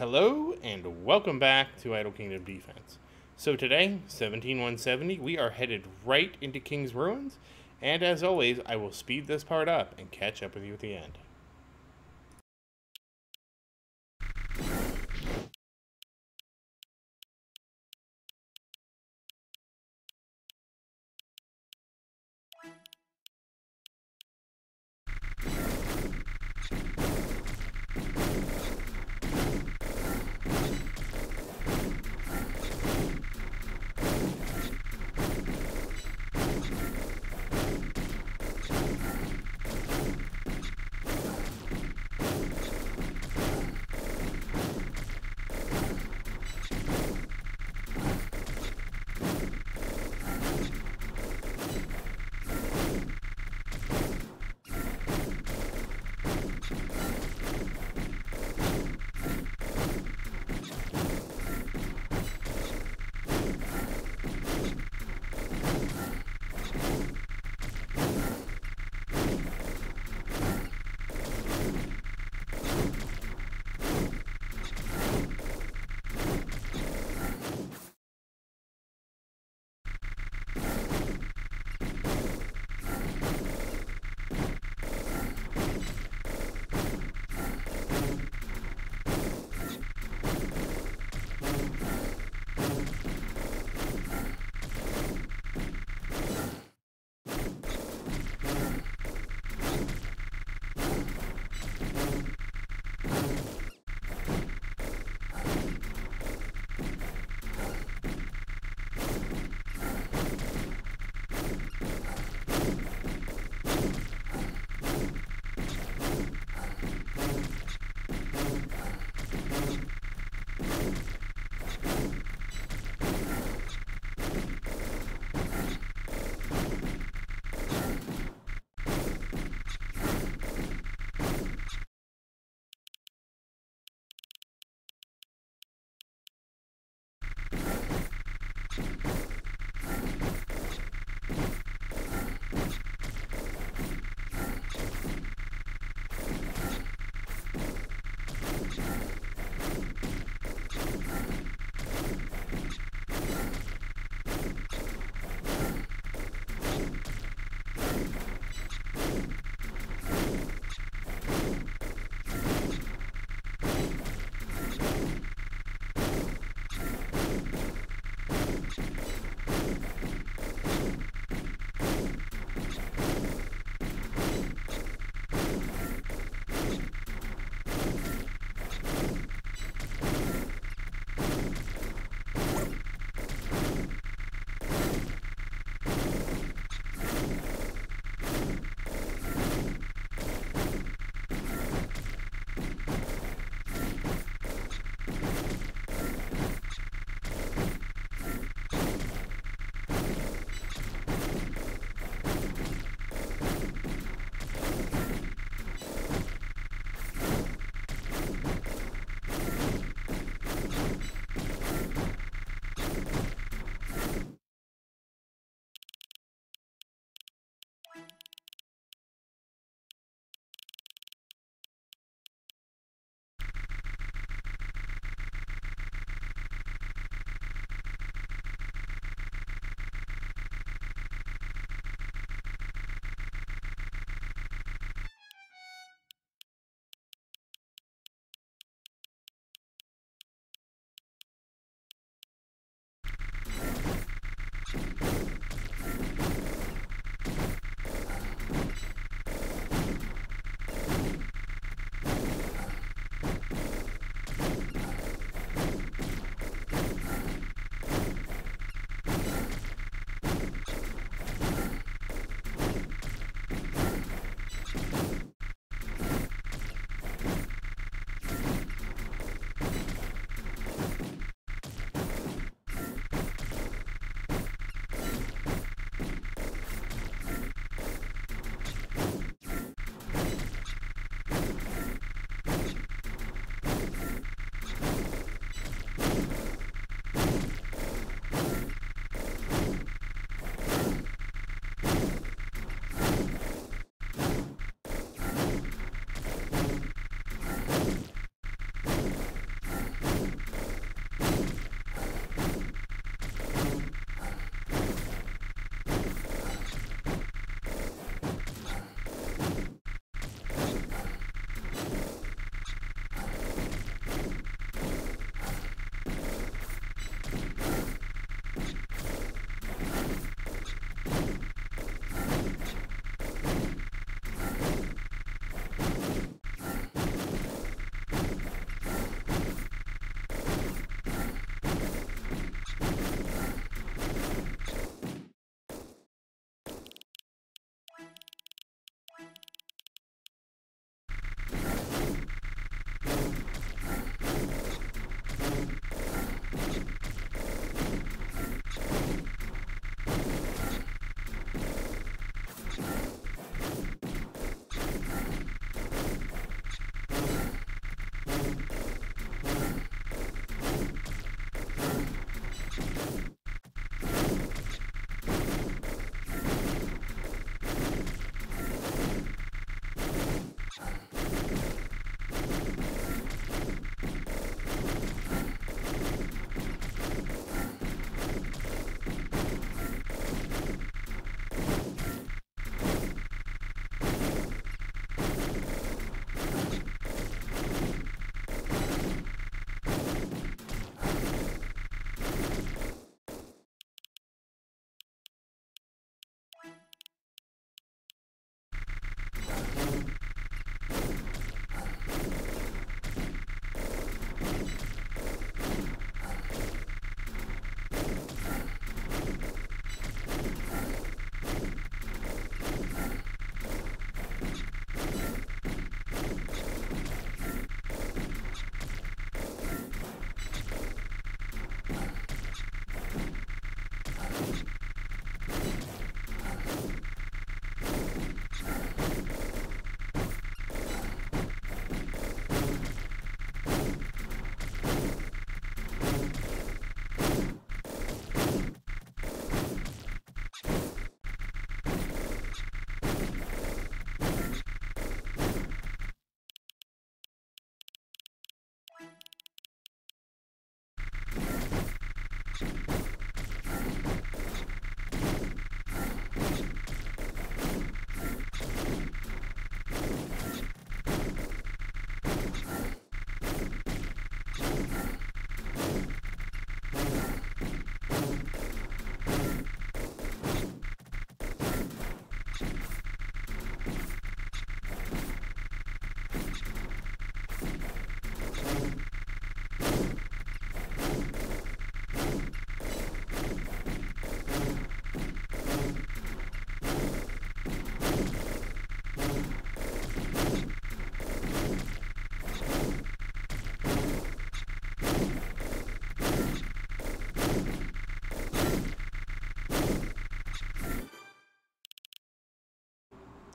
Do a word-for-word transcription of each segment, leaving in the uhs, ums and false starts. Hello and welcome back to Idle Kingdom Defense. So today, seventeen one seventy, we are headed right into King's Ruins, and as always, I will speed this part up and catch up with you at the end.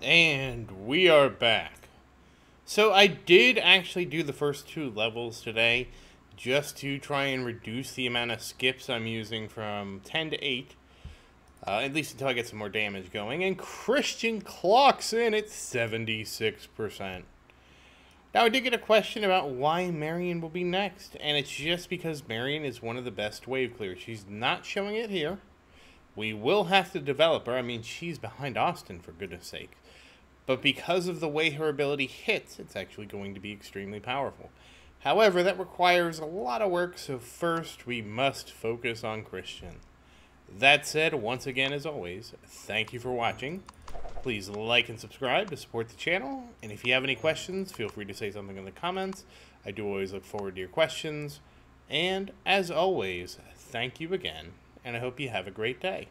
And we are back. So I did actually do the first two levels today just to try and reduce the amount of skips I'm using from ten to eight. Uh, at least until I get some more damage going. And Christian clocks in at seventy-six percent. Now I did get a question about why Marion will be next. And it's just because Marion is one of the best wave clears. She's not showing it here. We will have to develop her. I mean, she's behind Austin, for goodness sake. But because of the way her ability hits, it's actually going to be extremely powerful. However, that requires a lot of work, so first we must focus on Christian. That said, once again, as always, thank you for watching. Please like and subscribe to support the channel. And if you have any questions, feel free to say something in the comments. I do always look forward to your questions. And as always, thank you again, and I hope you have a great day.